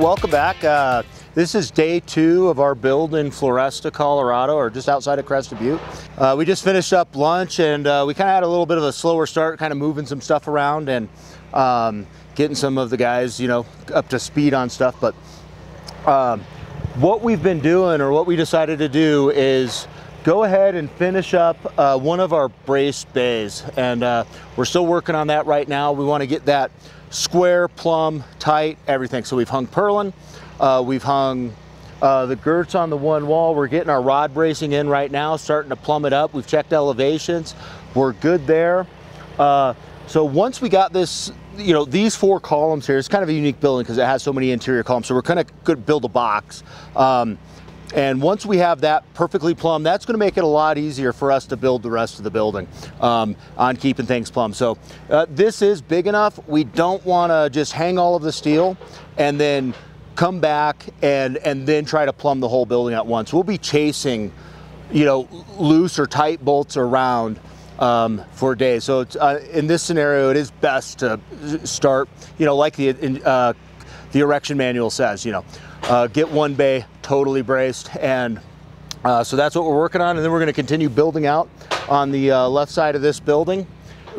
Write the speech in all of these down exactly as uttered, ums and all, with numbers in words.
welcome back. Uh, this is day two of our build in Floresta, Colorado, or just outside of Crested Butte. Uh, we just finished up lunch, and uh, we kind of had a little bit of a slower start, kind of moving some stuff around and um, getting some of the guys, you know, up to speed on stuff. But um, what we've been doing, or what we decided to do, is go ahead and finish up uh, one of our brace bays. And uh, we're still working on that right now. We want to get that square, plumb, tight, everything. So we've hung purlin, uh, we've hung uh, the girts on the one wall. We're getting our rod bracing in right now, starting to plumb it up. We've checked elevations. We're good there. Uh, so once we got this, you know, these four columns here, it's kind of a unique building because it has so many interior columns. So we're kind of good build a box. Um, And once we have that perfectly plumbed, that's going to make it a lot easier for us to build the rest of the building um, on keeping things plumbed. So uh, this is big enough. We don't want to just hang all of the steel and then come back and, and then try to plumb the whole building at once. We'll be chasing, you know, loose or tight bolts around um, for days. So it's, uh, in this scenario, it is best to start, you know, like the, uh, the erection manual says, you know, uh, get one bay totally braced, and uh, so that's what we're working on. And then we're going to continue building out on the uh, left side of this building,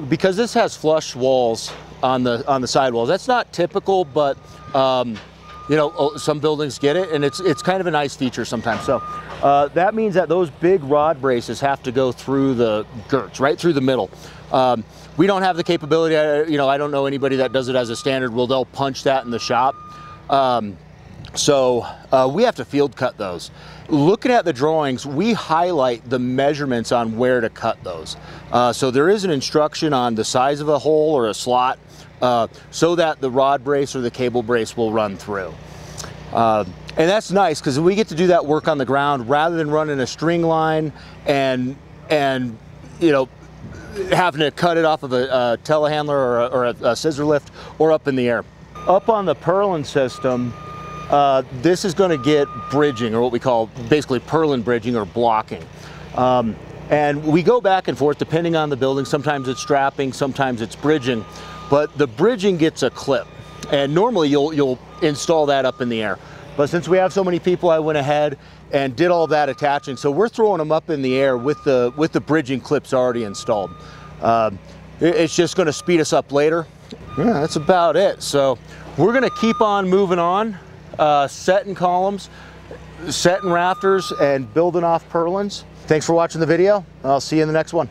because this has flush walls on the on the sidewalls. That's not typical, but um, you know, some buildings get it, and it's it's kind of a nice feature sometimes. So uh, that means that those big rod braces have to go through the girts, right through the middle. Um, we don't have the capability. You know, I don't know anybody that does it as a standard rule. They'll punch that in the shop. Um, So uh, we have to field cut those. Looking at the drawings, we highlight the measurements on where to cut those. Uh, so there is an instruction on the size of a hole or a slot uh, so that the rod brace or the cable brace will run through. Uh, and that's nice because we get to do that work on the ground rather than running a string line and, and you know, having to cut it off of a, a telehandler or, a, or a, a scissor lift or up in the air. Up on the purlin system, Uh, this is going to get bridging, or what we call basically purlin bridging or blocking. Um, and we go back and forth depending on the building. Sometimes it's strapping, sometimes it's bridging, but the bridging gets a clip. And normally you'll, you'll install that up in the air. But since we have so many people, I went ahead and did all that attaching. So we're throwing them up in the air with the, with the bridging clips already installed. Uh, it's just going to speed us up later. Yeah, that's about it. So we're going to keep on moving on. Uh, setting columns, setting rafters, and building off purlins. Thanks for watching the video. I'll see you in the next one.